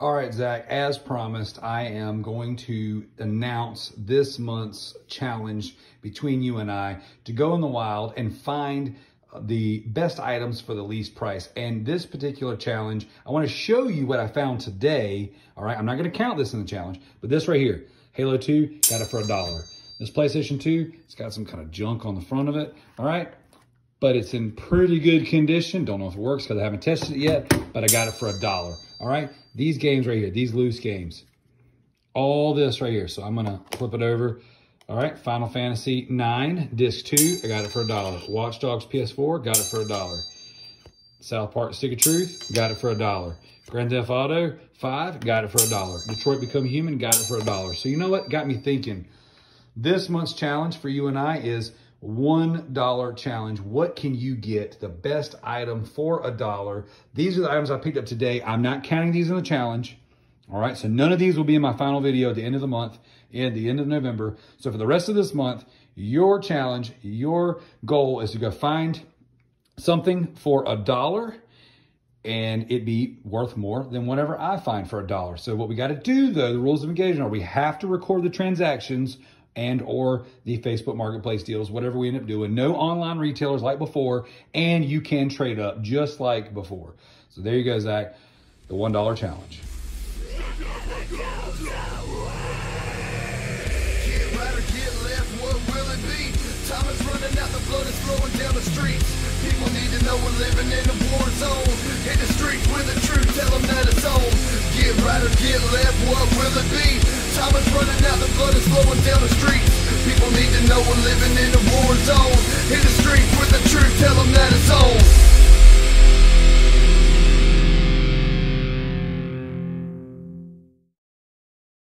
All right, Zach, as promised, I am going to announce this month's challenge between you and I to go in the wild and find the best items for the least price. And this particular challenge, I want to show you what I found today. All right, I'm not going to count this in the challenge, but this right here, Halo 2, got it for $1. This PlayStation 2, it's got some kind of junk on the front of it, all right? But it's in pretty good condition. Don't know if it works because I haven't tested it yet, but I got it for $1, all right? These games right here, these loose games, all this right here. So I'm gonna flip it over. All right, Final Fantasy IX, disc 2, I got it for $1. Watch Dogs PS4, got it for $1. South Park Stick of Truth, got it for $1. Grand Theft Auto 5, got it for $1. Detroit Become Human, got it for $1. So you know what got me thinking? This month's challenge for you and I is $1 challenge. What can you get the best item for $1? These are the items I picked up today. I'm not counting these in the challenge. All right, so none of these will be in my final video at the end of the month, at the end of November. So for the rest of this month, your challenge, your goal is to go find something for $1 and it be worth more than whatever I find for $1. So what we got to do though, the rules of engagement are we have to record the transactions and or the Facebook Marketplace deals, whatever we end up doing. No online retailers like before, and you can trade up just like before. So there you go, Zach, the $1 challenge. Get right or get left, what will it be? Time is running out, the blood is flowing down the streets. People need to know we're living in a war zone. Hit the streets with the truth, tell them that it's on. Get right or get left, what will it be? Time is running out, the blood is flowing down the streets. People need to know we're living in a war zone. Hit the streets.